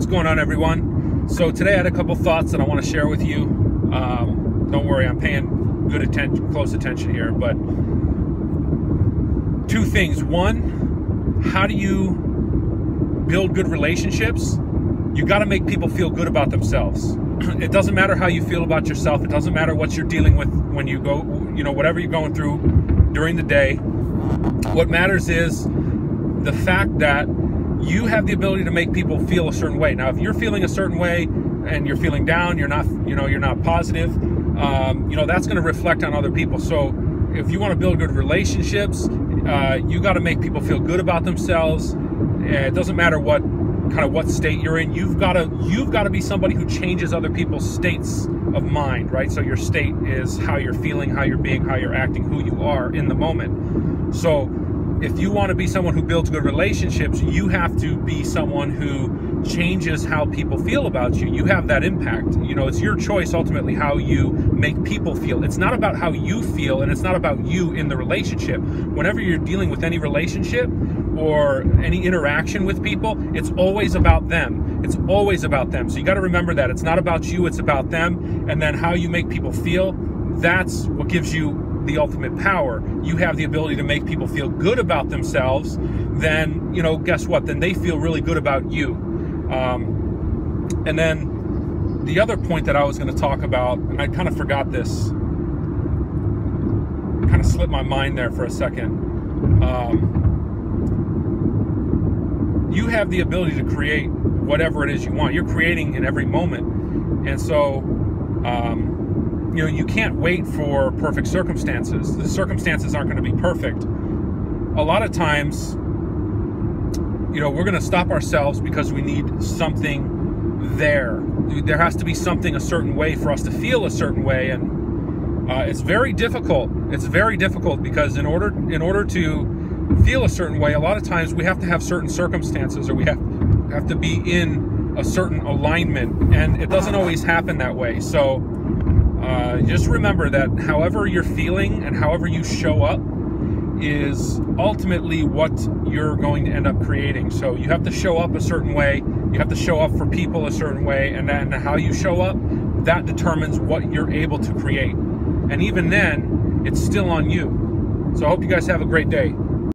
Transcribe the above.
What's going on, everyone? So today I had a couple thoughts that I want to share with you. Don't worry, I'm paying good attention, close attention here, but two things. One, how do you build good relationships? You got to make people feel good about themselves. It doesn't matter how you feel about yourself. It doesn't matter what you're dealing with when you go, whatever you're going through during the day. What matters is the fact that you have the ability to make people feel a certain way. Now, if you're feeling a certain way and you're feeling down, you're not, you're not positive, that's going to reflect on other people. So if you want to build good relationships, you got to make people feel good about themselves. It doesn't matter what kind of what state you're in. You've got to be somebody who changes other people's states of mind, right? So your state is how you're feeling, how you're being, how you're acting, who you are in the moment. So if you want to be someone who builds good relationships, you have to be someone who changes how people feel about you. You have that impact. It's your choice ultimately how you make people feel. It's not about how you feel, and it's not about you in the relationship. Whenever you're dealing with any relationship or any interaction with people, it's always about them. It's always about them. So you got to remember that. It's not about you, it's about them. And then how you make people feel, that's what gives you the ultimate power. You have the ability to make people feel good about themselves, then, guess what? Then they feel really good about you. And then the other point that I was going to talk about, and I kind of forgot this, kind of slipped my mind there for a second. You have the ability to create whatever it is you want. You're creating in every moment. And so, you can't wait for perfect circumstances. The circumstances aren't going to be perfect. A lot of times, we're going to stop ourselves because we need something there. There has to be something a certain way for us to feel a certain way, and it's very difficult. It's very difficult because in order to feel a certain way, a lot of times we have to have certain circumstances, or we have to be in a certain alignment, and it doesn't always happen that way. So. Just remember that however you're feeling and however you show up is ultimately what you're going to end up creating. So you have to show up a certain way, you have to show up for people a certain way, and then how you show up, that determines what you're able to create. And even then, it's still on you. So I hope you guys have a great day.